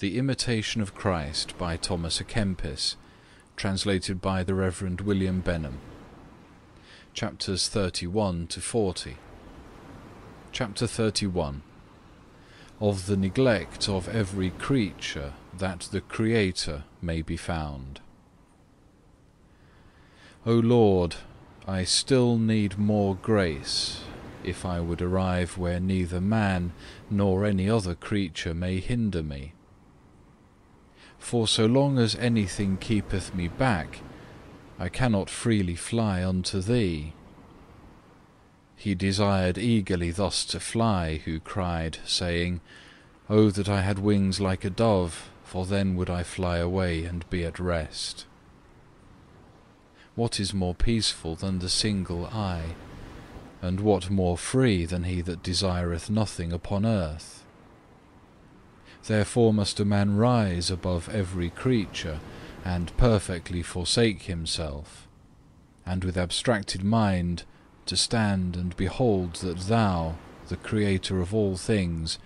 The Imitation of Christ by Thomas A. Kempis, translated by the Rev. William Benham. Chapters 31 to 40. Chapter 31. Of the neglect of every creature that the Creator may be found. O Lord, I still need more grace, if I would arrive where neither man nor any other creature may hinder me. For so long as anything keepeth me back, I cannot freely fly unto Thee. He desired eagerly thus to fly, who cried, saying, "O that I had wings like a dove, for then would I fly away and be at rest." What is more peaceful than the single eye, and what more free than he that desireth nothing upon earth? Therefore must a man rise above every creature, and perfectly forsake himself, and with abstracted mind to stand and behold that Thou, the Creator of all things,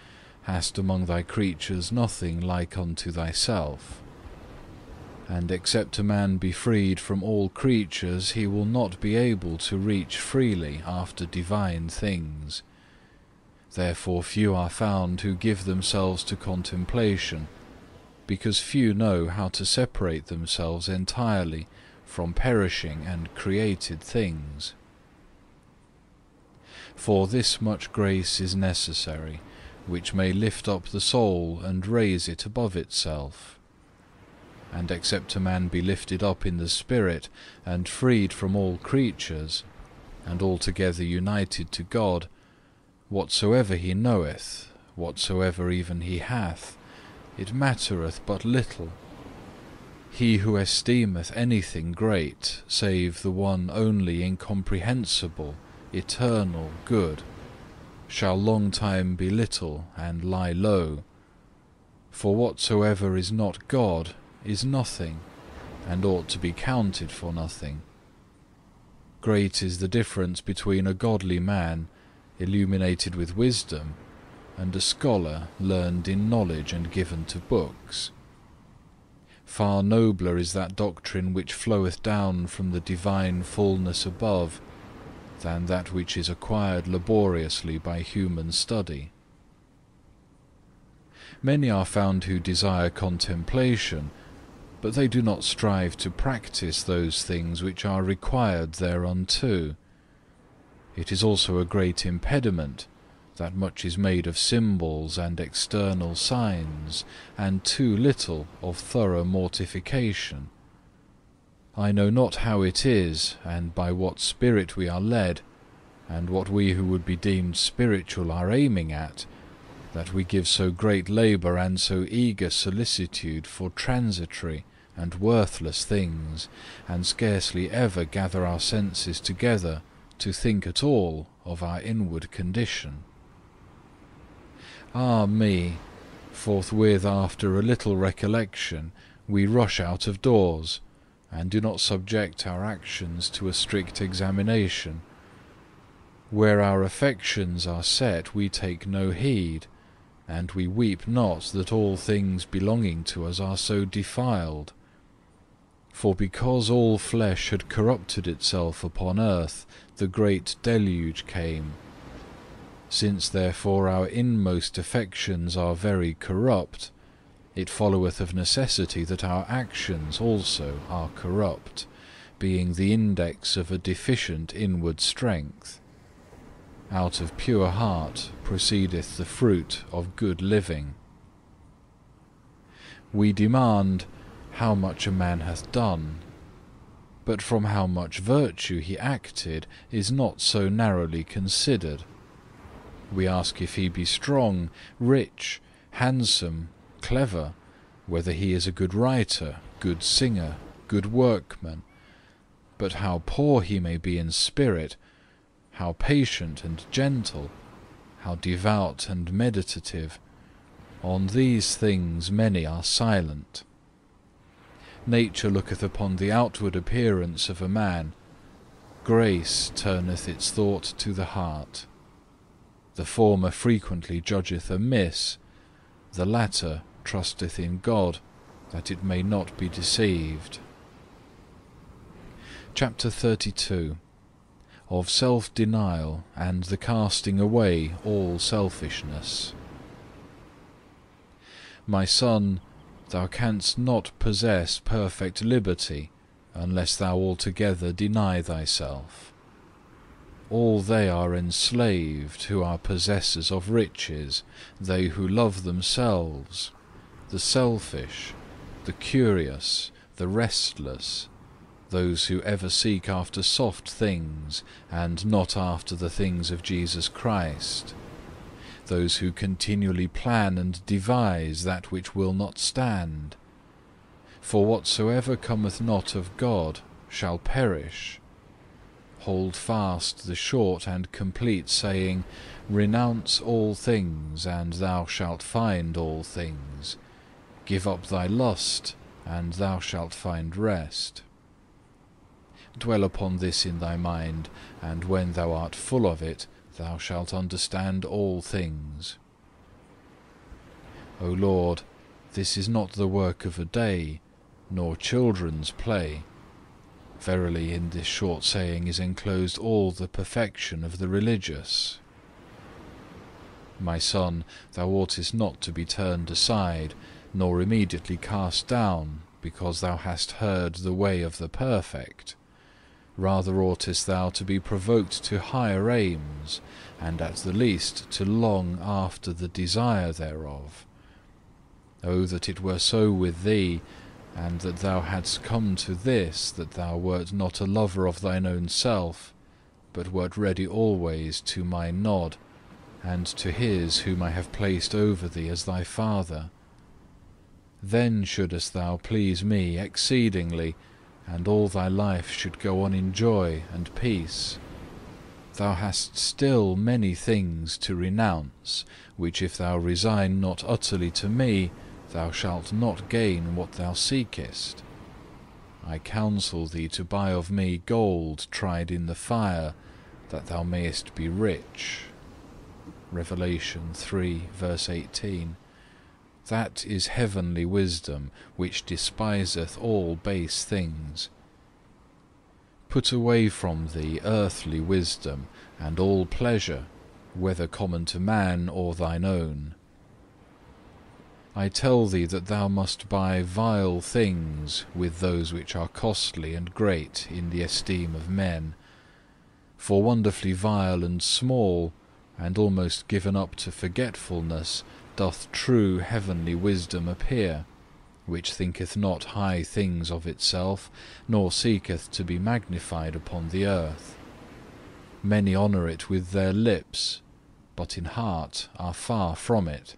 hast among Thy creatures nothing like unto Thyself. And except a man be freed from all creatures, he will not be able to reach freely after divine things. Therefore few are found who give themselves to contemplation, because few know how to separate themselves entirely from perishing and created things. For this much grace is necessary, which may lift up the soul and raise it above itself. And except a man be lifted up in the Spirit, and freed from all creatures, and altogether united to God, whatsoever he knoweth, whatsoever even he hath, it mattereth but little. He who esteemeth anything great, save the one only incomprehensible, eternal good, shall long time be little and lie low. For whatsoever is not God is nothing, and ought to be counted for nothing. Great is the difference between a godly man, illuminated with wisdom, and a scholar learned in knowledge and given to books. Far nobler is that doctrine which floweth down from the divine fullness above, than that which is acquired laboriously by human study. Many are found who desire contemplation, but they do not strive to practise those things which are required thereunto. It is also a great impediment that much is made of symbols and external signs, and too little of thorough mortification. I know not how it is, and by what spirit we are led, and what we who would be deemed spiritual are aiming at, that we give so great labour and so eager solicitude for transitory and worthless things, and scarcely ever gather our senses together to think at all of our inward condition. Ah me! Forthwith after a little recollection, we rush out of doors, and do not subject our actions to a strict examination. Where our affections are set, we take no heed, and we weep not that all things belonging to us are so defiled. For because all flesh had corrupted itself upon earth, the great deluge came. Since therefore our inmost affections are very corrupt, it followeth of necessity that our actions also are corrupt, being the index of a deficient inward strength. Out of pure heart proceedeth the fruit of good living. We demand how much a man hath done, but from how much virtue he acted is not so narrowly considered. We ask if he be strong, rich, handsome, clever, whether he is a good writer, good singer, good workman, but how poor he may be in spirit, how patient and gentle, how devout and meditative, on these things many are silent. Nature looketh upon the outward appearance of a man, grace turneth its thought to the heart. The former frequently judgeth amiss, the latter trusteth in God, that it may not be deceived. Chapter 32. Of self-denial and the casting away all selfishness. My son, thou canst not possess perfect liberty unless thou altogether deny thyself. All they are enslaved who are possessors of riches, they who love themselves, the selfish, the curious, the restless, those who ever seek after soft things and not after the things of Jesus Christ, those who continually plan and devise that which will not stand. For whatsoever cometh not of God shall perish. Hold fast the short and complete saying, Renounce all things, and thou shalt find all things. Give up thy lust, and thou shalt find rest. Dwell upon this in thy mind, and when thou art full of it, thou shalt understand all things. O Lord, this is not the work of a day, nor children's play. Verily, in this short saying is enclosed all the perfection of the religious. My son, thou oughtest not to be turned aside, nor immediately cast down, because thou hast heard the way of the perfect. Rather oughtest thou to be provoked to higher aims, and at the least to long after the desire thereof. O that it were so with thee, and that thou hadst come to this, that thou wert not a lover of thine own self, but wert ready always to my nod, and to his whom I have placed over thee as thy father. Then shouldest thou please me exceedingly, and all thy life should go on in joy and peace. Thou hast still many things to renounce, which if thou resign not utterly to me, thou shalt not gain what thou seekest. I counsel thee to buy of me gold tried in the fire, that thou mayest be rich. Revelation 3, verse 18. That is heavenly wisdom, which despiseth all base things. Put away from thee earthly wisdom, and all pleasure, whether common to man or thine own. I tell thee that thou must buy vile things with those which are costly and great in the esteem of men. For wonderfully vile and small, and almost given up to forgetfulness, doth true heavenly wisdom appear, which thinketh not high things of itself, nor seeketh to be magnified upon the earth. Many honour it with their lips, but in heart are far from it.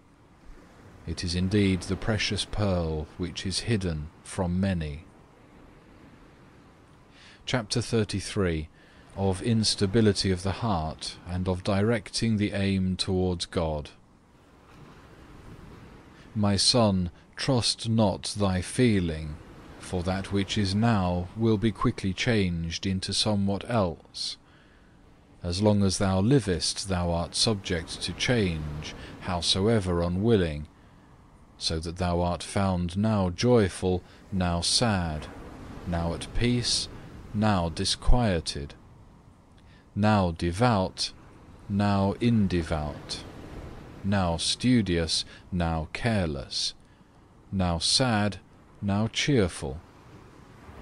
It is indeed the precious pearl which is hidden from many. Chapter 33. Of instability of the heart, and of directing the aim towards God. My son, trust not thy feeling, for that which is now will be quickly changed into somewhat else. As long as thou livest, thou art subject to change, howsoever unwilling, so that thou art found now joyful, now sad, now at peace, now disquieted, now devout, now indevout, now studious, now careless, now sad, now cheerful.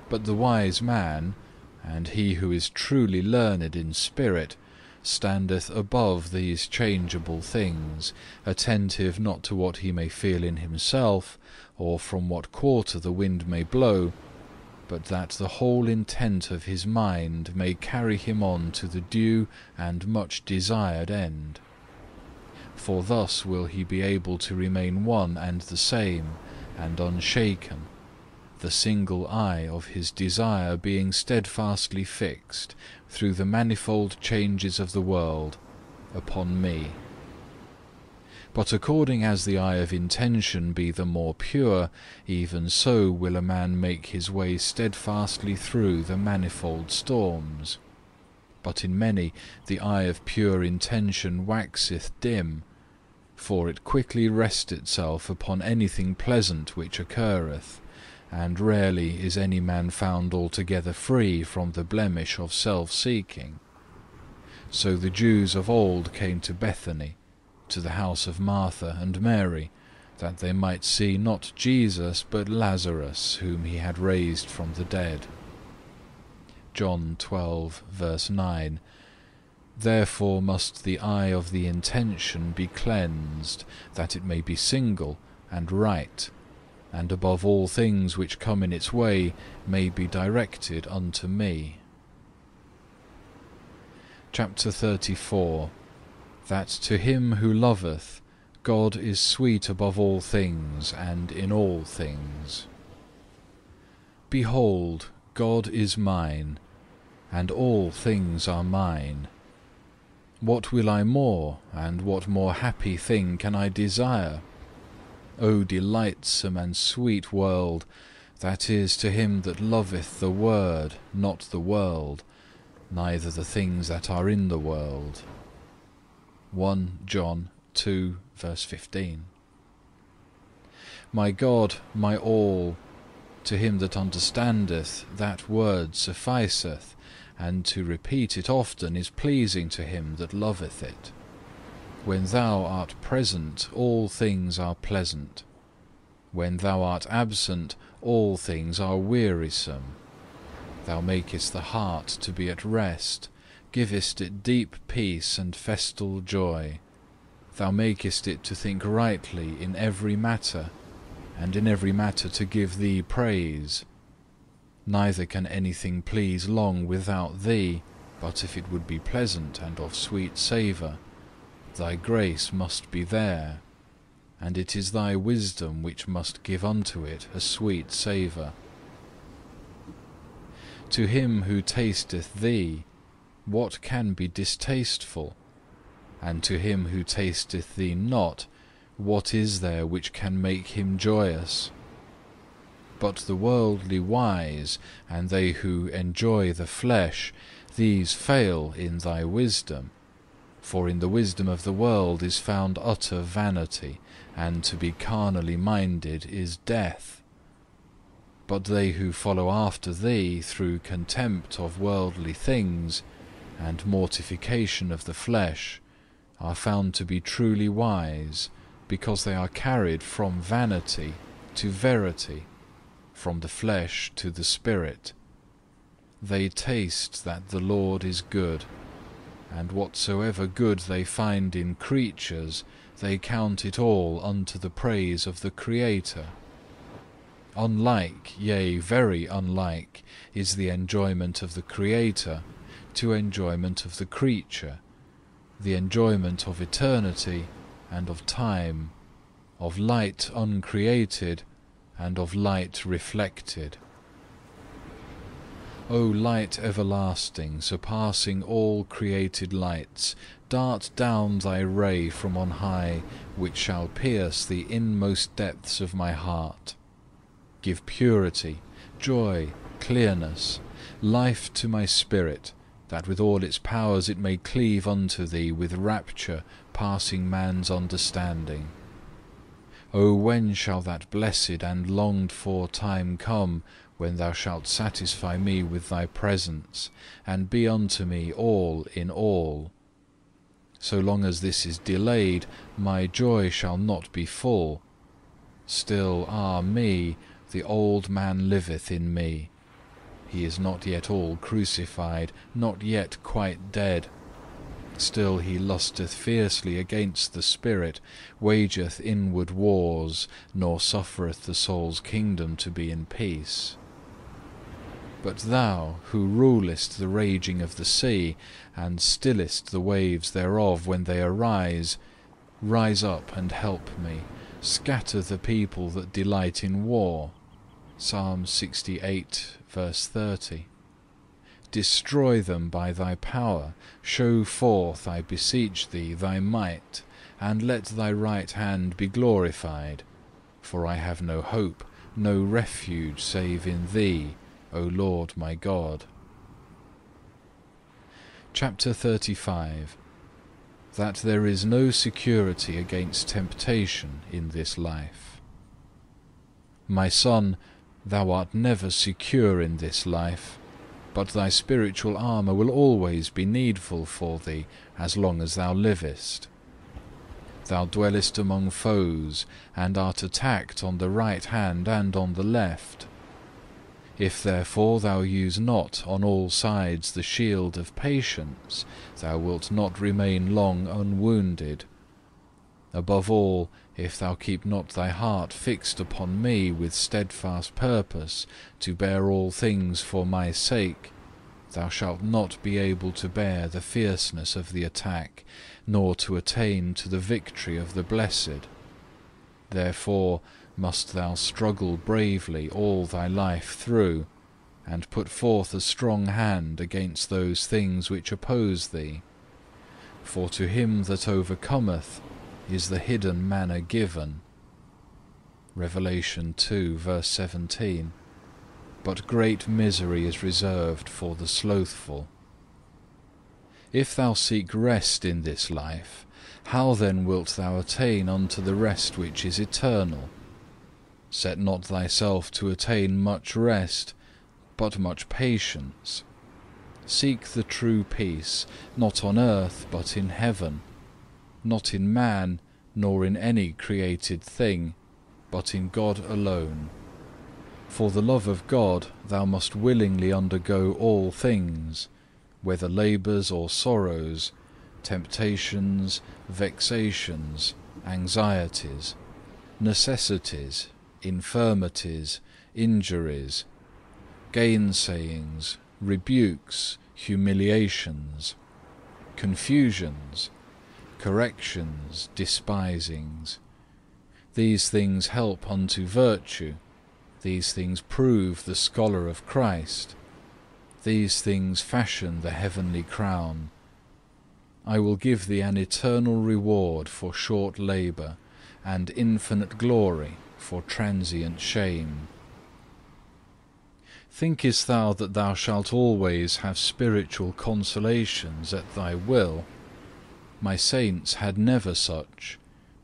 But the wise man, and he who is truly learned in spirit, standeth above these changeable things, attentive not to what he may feel in himself, or from what quarter the wind may blow, but that the whole intent of his mind may carry him on to the due and much desired end. For thus will he be able to remain one and the same, and unshaken, the single eye of his desire being steadfastly fixed, through the manifold changes of the world, upon me. But according as the eye of intention be the more pure, even so will a man make his way steadfastly through the manifold storms. But in many the eye of pure intention waxeth dim, for it quickly rests itself upon anything pleasant which occurreth, and rarely is any man found altogether free from the blemish of self-seeking. So the Jews of old came to Bethany, to the house of Martha and Mary, that they might see not Jesus but Lazarus, whom he had raised from the dead. John 12, verse 9. Therefore must the eye of the intention be cleansed, that it may be single and right, and above all things which come in its way may be directed unto me. Chapter 34. That to him who loveth, God is sweet above all things and in all things. Behold, God is mine, and all things are mine. What will I more, and what more happy thing can I desire? O delightsome and sweet world, that is to him that loveth the Word, not the world, neither the things that are in the world. 1 John 2, verse 15. My God, my all, to him that understandeth, that word sufficeth, and to repeat it often is pleasing to him that loveth it. When thou art present, all things are pleasant. When thou art absent, all things are wearisome. Thou makest the heart to be at rest, givest it deep peace and festal joy. Thou makest it to think rightly in every matter, and in every matter to give thee praise. Neither can anything please long without thee, but if it would be pleasant and of sweet savour, thy grace must be there, and it is thy wisdom which must give unto it a sweet savour. To him who tasteth thee, what can be distasteful? And to him who tasteth thee not, what is there which can make him joyous? But the worldly wise, and they who enjoy the flesh, these fail in thy wisdom. For in the wisdom of the world is found utter vanity, and to be carnally minded is death. But they who follow after thee through contempt of worldly things, and mortification of the flesh, are found to be truly wise, because they are carried from vanity to verity, from the flesh to the spirit. They taste that the Lord is good, and whatsoever good they find in creatures, they count it all unto the praise of the Creator. Unlike, yea, very unlike, is the enjoyment of the Creator to enjoyment of the creature, the enjoyment of eternity and of time, of light uncreated and of light reflected. O light everlasting, surpassing all created lights, dart down thy ray from on high, which shall pierce the inmost depths of my heart. Give purity, joy, clearness, life to my spirit, that with all its powers it may cleave unto thee with rapture passing man's understanding. O when shall that blessed and longed-for time come, when thou shalt satisfy me with thy presence, and be unto me all in all? So long as this is delayed, my joy shall not be full. Still, ah me, the old man liveth in me. He is not yet all crucified, not yet quite dead. Still he lusteth fiercely against the spirit, wageth inward wars, nor suffereth the soul's kingdom to be in peace. But thou, who rulest the raging of the sea, and stillest the waves thereof when they arise, rise up and help me, scatter the people that delight in war. Psalm 68, verse 30. Destroy them by thy power, show forth, I beseech thee, thy might, and let thy right hand be glorified. For I have no hope, no refuge save in thee, O Lord my God. Chapter 35. that there is no security against temptation in this life. My son, thou art never secure in this life, but thy spiritual armour will always be needful for thee as long as thou livest. Thou dwellest among foes, and art attacked on the right hand and on the left. If therefore thou use not on all sides the shield of patience, thou wilt not remain long unwounded. Above all, if thou keep not thy heart fixed upon me with steadfast purpose, to bear all things for my sake, thou shalt not be able to bear the fierceness of the attack, nor to attain to the victory of the blessed. Therefore must thou struggle bravely all thy life through, and put forth a strong hand against those things which oppose thee. For to him that overcometh is the hidden manna given. Revelation 2, verse 17. But great misery is reserved for the slothful. If thou seek rest in this life, how then wilt thou attain unto the rest which is eternal? Set not thyself to attain much rest, but much patience. Seek the true peace, not on earth, but in heaven, not in man, nor in any created thing, but in God alone. For the love of God thou must willingly undergo all things, whether labours or sorrows, temptations, vexations, anxieties, necessities, infirmities, injuries, gainsayings, rebukes, humiliations, confusions, corrections, despisings. These things help unto virtue. These things prove the scholar of Christ. These things fashion the heavenly crown. I will give thee an eternal reward for short labour, and infinite glory for transient shame. Thinkest thou that thou shalt always have spiritual consolations at thy will? My saints had never such,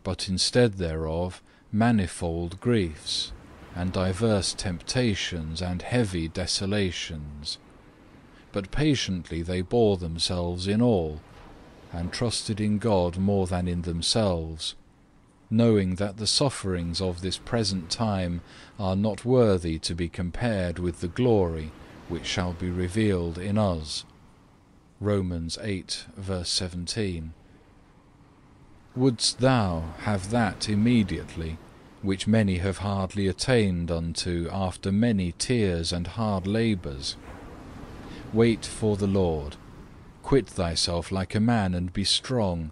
but instead thereof manifold griefs, and diverse temptations and heavy desolations. But patiently they bore themselves in all, and trusted in God more than in themselves, knowing that the sufferings of this present time are not worthy to be compared with the glory which shall be revealed in us. Romans 8, verse 17. Wouldst thou have that immediately, which many have hardly attained unto after many tears and hard labours? Wait for the Lord. Quit thyself like a man, and be strong.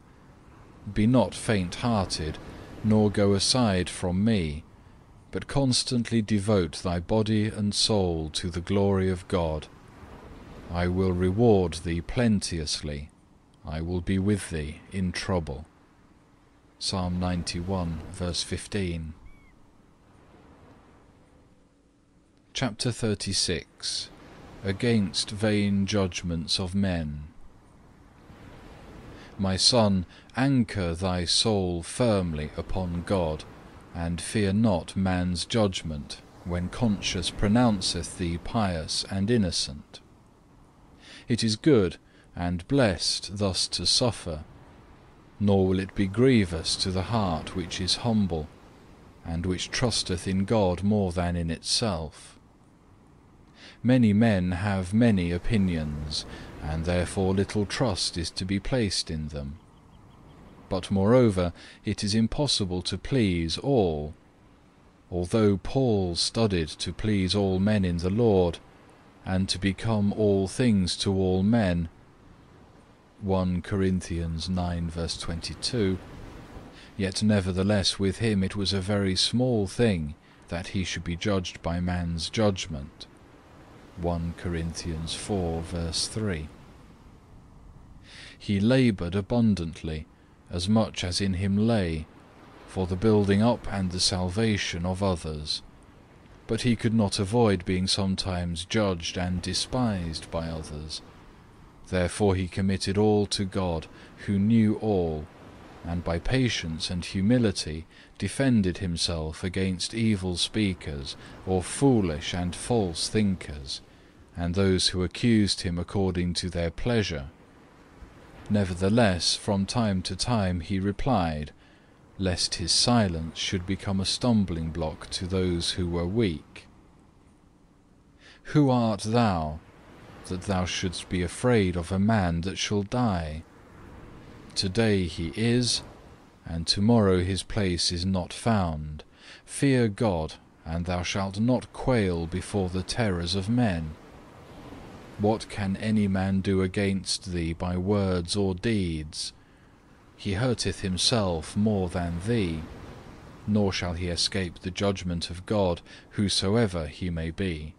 Be not faint-hearted, nor go aside from me, but constantly devote thy body and soul to the glory of God. I will reward thee plenteously. I will be with thee in trouble. Psalm 91, verse 15. Chapter 36. Against vain judgments of men. My son, anchor thy soul firmly upon God, and fear not man's judgment, when conscience pronounceth thee pious and innocent. It is good and blessed thus to suffer, nor will it be grievous to the heart which is humble, and which trusteth in God more than in itself. Many men have many opinions, and therefore little trust is to be placed in them. But moreover, it is impossible to please all. Although Paul studied to please all men in the Lord, and to become all things to all men, 1 Corinthians 9, verse 22, yet nevertheless with him it was a very small thing that he should be judged by man's judgment. 1 Corinthians 4, verse 3. He laboured abundantly, as much as in him lay, for the building up and the salvation of others. But he could not avoid being sometimes judged and despised by others. Therefore he committed all to God, who knew all, and by patience and humility defended himself against evil speakers, or foolish and false thinkers, and those who accused him according to their pleasure. Nevertheless, from time to time he replied, lest his silence should become a stumbling-block to those who were weak. Who art thou, that thou shouldst be afraid of a man that shall die? Today he is, and tomorrow his place is not found. Fear God, and thou shalt not quail before the terrors of men. What can any man do against thee by words or deeds? He hurteth himself more than thee, nor shall he escape the judgment of God, whosoever he may be.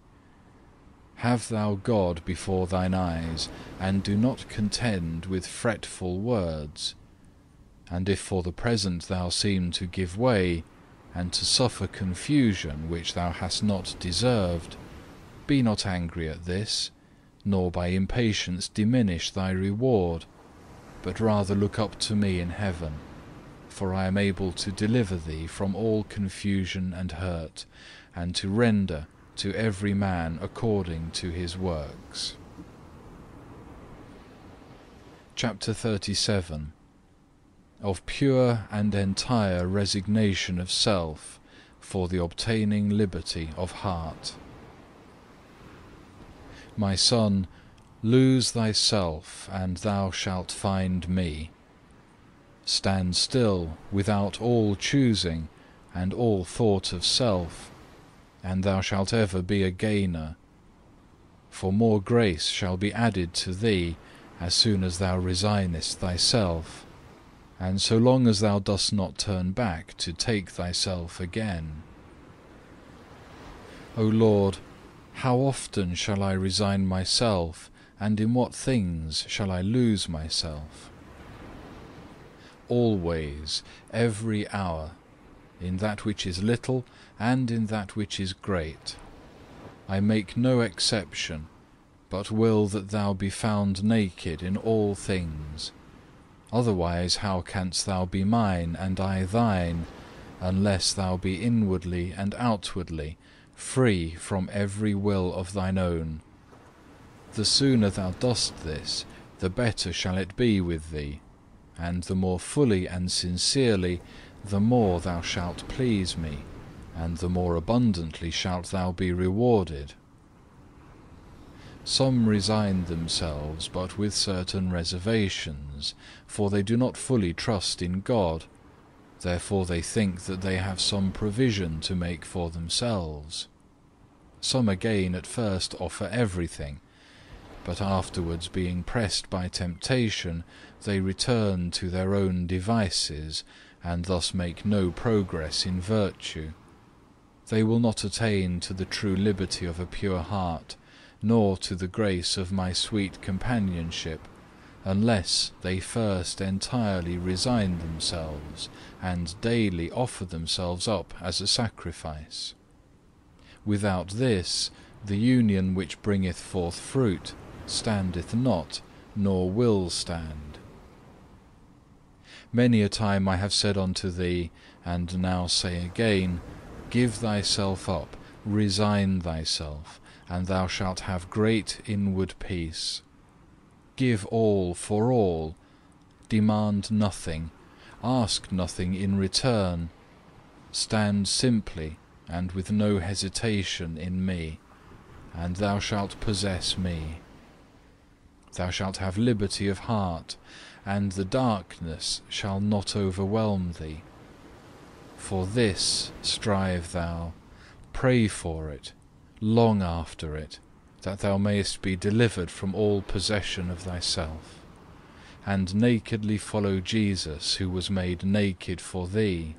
Have thou God before thine eyes, and do not contend with fretful words. And if for the present thou seem to give way, and to suffer confusion which thou hast not deserved, be not angry at this, nor by impatience diminish thy reward, but rather look up to me in heaven, for I am able to deliver thee from all confusion and hurt, and to render to every man according to his works. Chapter 37. Of pure and entire resignation of self, for the obtaining liberty of heart. My son, lose thyself, and thou shalt find me. Stand still, without all choosing, and all thought of self, and thou shalt ever be a gainer. For more grace shall be added to thee, as soon as thou resignest thyself, and so long as thou dost not turn back to take thyself again. O Lord, how often shall I resign myself, and in what things shall I lose myself? Always, every hour, in that which is little and in that which is great. I make no exception, but will that thou be found naked in all things. Otherwise how canst thou be mine and I thine, unless thou be inwardly and outwardly free from every will of thine own? The sooner thou dost this, the better shall it be with thee, and the more fully and sincerely, the more thou shalt please me, and the more abundantly shalt thou be rewarded. Some resign themselves, but with certain reservations, for they do not fully trust in God. Therefore they think that they have some provision to make for themselves. Some again at first offer everything, but afterwards, being pressed by temptation, they return to their own devices, and thus make no progress in virtue. They will not attain to the true liberty of a pure heart, nor to the grace of my sweet companionship, unless they first entirely resign themselves, and daily offer themselves up as a sacrifice. Without this, the union which bringeth forth fruit standeth not, nor will stand. Many a time I have said unto thee, and now say again, give thyself up, resign thyself, and thou shalt have great inward peace. Give all for all, demand nothing, ask nothing in return, stand simply and with no hesitation in me, and thou shalt possess me. Thou shalt have liberty of heart, and the darkness shall not overwhelm thee. For this strive thou, pray for it, long after it, that thou mayest be delivered from all possession of thyself, and nakedly follow Jesus, who was made naked for thee.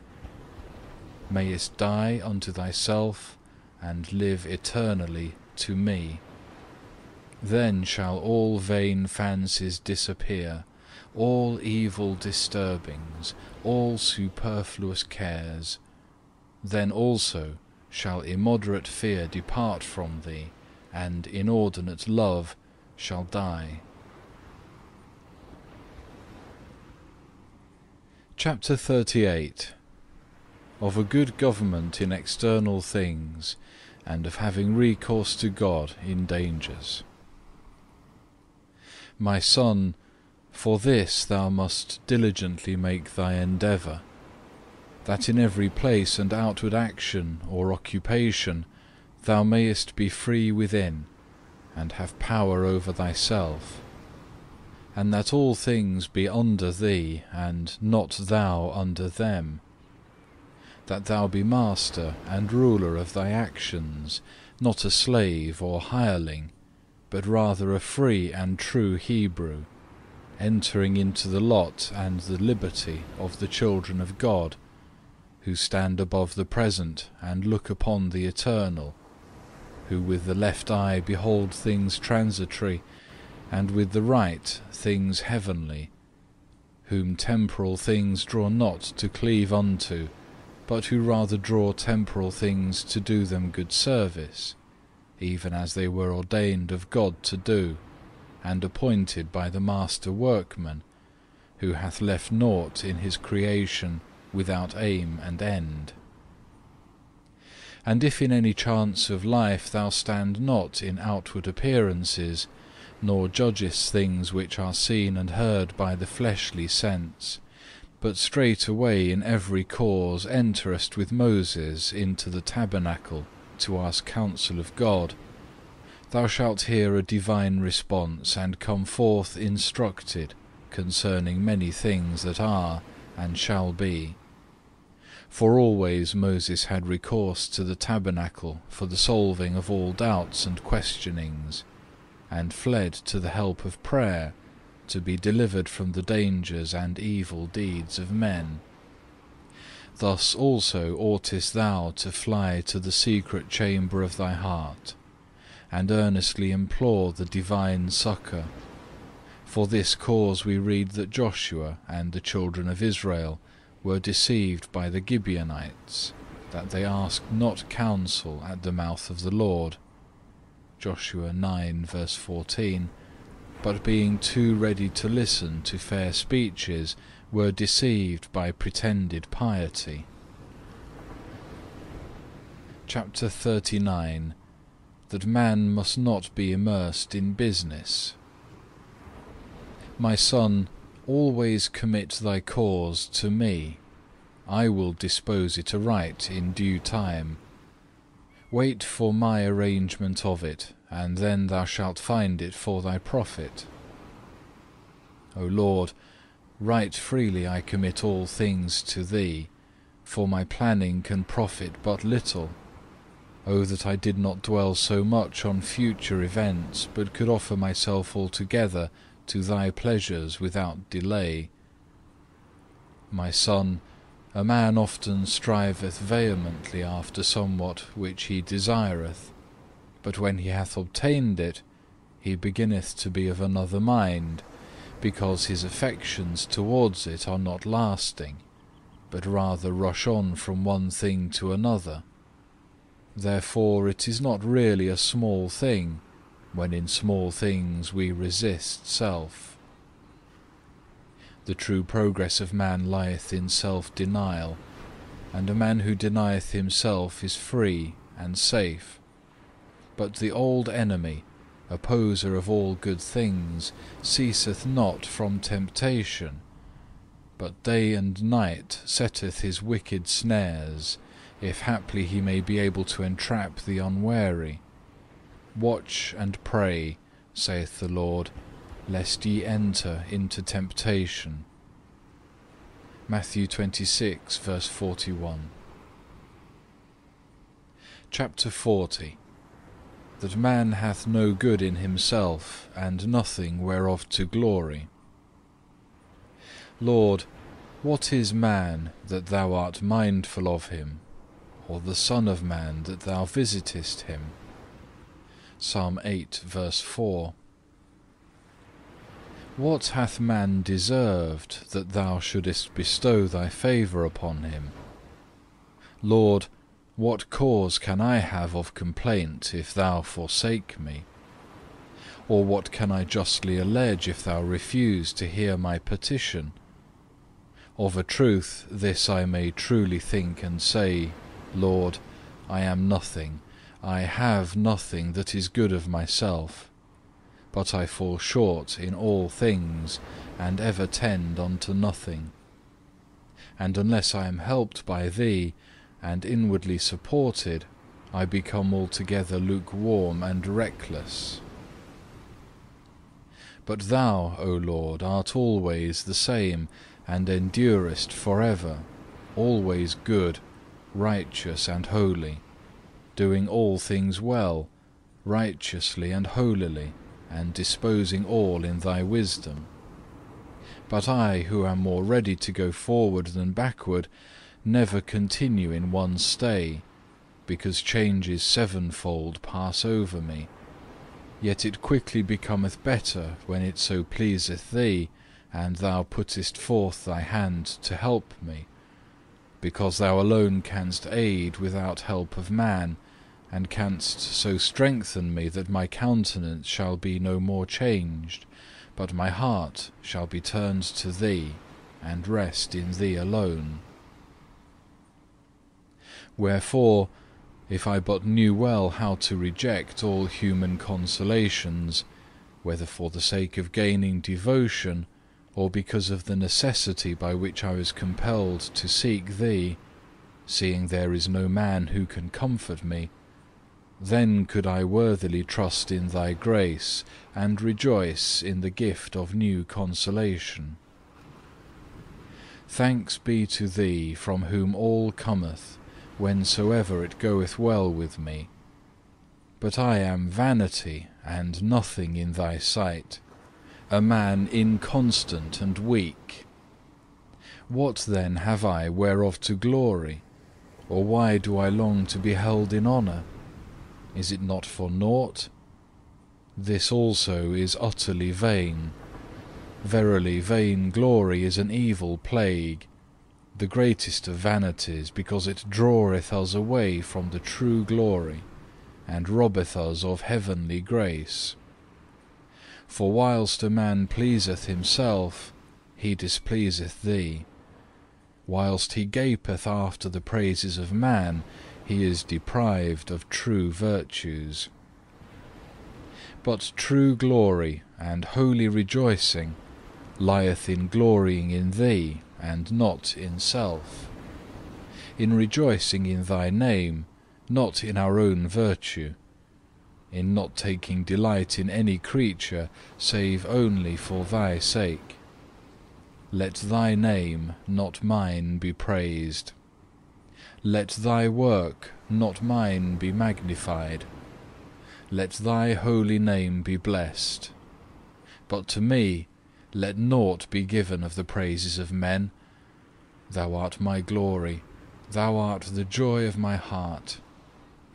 Mayest die unto thyself, and live eternally to me. Then shall all vain fancies disappear, all evil disturbings, all superfluous cares. Then also shall immoderate fear depart from thee, and inordinate love shall die. Chapter 38. Of a good government in external things, and of having recourse to God in dangers. My son, for this thou must diligently make thy endeavour, that in every place and outward action or occupation thou mayest be free within, and have power over thyself, and that all things be under thee, and not thou under them, that thou be master and ruler of thy actions, not a slave or hireling, but rather a free and true Hebrew, entering into the lot and the liberty of the children of God, who stand above the present and look upon the eternal, who with the left eye behold things transitory, and with the right things heavenly, whom temporal things draw not to cleave unto, but who rather draw temporal things to do them good service, even as they were ordained of God to do, and appointed by the Master Workman, who hath left nought in his creation without aim and end. And if in any chance of life thou stand not in outward appearances, nor judgest things which are seen and heard by the fleshly sense, but straightway in every cause enterest with Moses into the tabernacle to ask counsel of God, thou shalt hear a divine response and come forth instructed concerning many things that are and shall be. For always Moses had recourse to the tabernacle for the solving of all doubts and questionings, and fled to the help of prayer, to be delivered from the dangers and evil deeds of men. Thus also oughtest thou to fly to the secret chamber of thy heart, and earnestly implore the divine succour. For this cause we read that Joshua and the children of Israel were deceived by the Gibeonites, that they asked not counsel at the mouth of the Lord. Joshua 9, verse 14. But being too ready to listen to fair speeches, were deceived by pretended piety. Chapter 39. That man must not be immersed in business. My son, always commit thy cause to me. I will dispose it aright in due time. Wait for my arrangement of it, and then thou shalt find it for thy profit. O Lord, right freely I commit all things to Thee, for my planning can profit but little. O that I did not dwell so much on future events, but could offer myself altogether to Thy pleasures without delay. My son, a man often striveth vehemently after somewhat which he desireth, but when he hath obtained it, he beginneth to be of another mind, because his affections towards it are not lasting, but rather rush on from one thing to another. Therefore it is not really a small thing, when in small things we resist self. The true progress of man lieth in self-denial, and a man who denieth himself is free and safe. But the old enemy, opposer of all good things, ceaseth not from temptation, but day and night setteth his wicked snares, if haply he may be able to entrap the unwary. Watch and pray, saith the Lord, lest ye enter into temptation. Matthew 26, verse 41. Chapter 40. That man hath no good in himself, and nothing whereof to glory. Lord, what is man that Thou art mindful of him, or the Son of Man that Thou visitest him? Psalm 8, verse 4. What hath man deserved that Thou shouldest bestow Thy favour upon him? Lord, what cause can I have of complaint if Thou forsake me? Or what can I justly allege if Thou refuse to hear my petition? Of a truth, this I may truly think and say, Lord, I am nothing, I have nothing that is good of myself, but I fall short in all things, and ever tend unto nothing. And unless I am helped by Thee, and inwardly supported, I become altogether lukewarm and reckless. But Thou, O Lord, art always the same, and endurest forever, always good, righteous and holy, doing all things well, righteously and holily, and disposing all in Thy wisdom. But I, who am more ready to go forward than backward, never continue in one stay, because changes sevenfold pass over me. Yet it quickly becometh better when it so pleaseth Thee, and Thou puttest forth Thy hand to help me, because Thou alone canst aid without help of man, and canst so strengthen me that my countenance shall be no more changed, but my heart shall be turned to Thee, and rest in Thee alone. Wherefore, if I but knew well how to reject all human consolations, whether for the sake of gaining devotion, or because of the necessity by which I was compelled to seek Thee, seeing there is no man who can comfort me, then could I worthily trust in Thy grace, and rejoice in the gift of new consolation. Thanks be to Thee, from whom all cometh, whensoever it goeth well with me. But I am vanity, and nothing in Thy sight, a man inconstant and weak. What then have I whereof to glory? Or why do I long to be held in honour? Is it not for naught? This also is utterly vain. Verily, vainglory is an evil plague, the greatest of vanities, because it draweth us away from the true glory, and robbeth us of heavenly grace. For whilst a man pleaseth himself, he displeaseth Thee. Whilst he gapeth after the praises of man, he is deprived of true virtues. But true glory and holy rejoicing lieth in glorying in Thee, and not in self. In rejoicing in Thy name, not in our own virtue. In not taking delight in any creature, save only for Thy sake. Let Thy name, not mine, be praised. Let Thy work, not mine, be magnified. Let Thy holy name be blessed. But to me, let naught be given of the praises of men. Thou art my glory, Thou art the joy of my heart.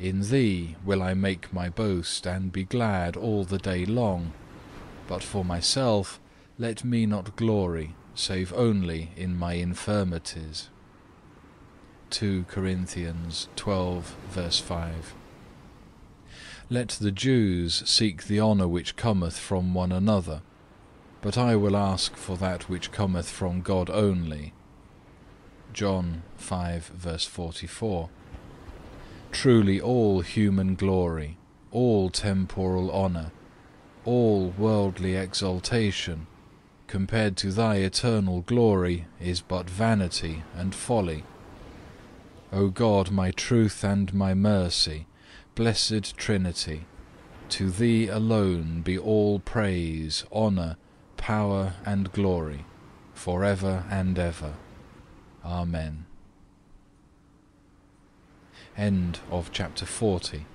In Thee will I make my boast, and be glad all the day long. But for myself, let me not glory, save only in my infirmities. 2 Corinthians 12, verse 5. Let the Jews seek the honour which cometh from one another, but I will ask for that which cometh from God only. John 5, verse 44. Truly all human glory, all temporal honour, all worldly exaltation, compared to Thy eternal glory, is but vanity and folly. O God, my truth and my mercy, blessed Trinity, to Thee alone be all praise, honour, power and glory, for ever and ever. Amen. End of chapter 40.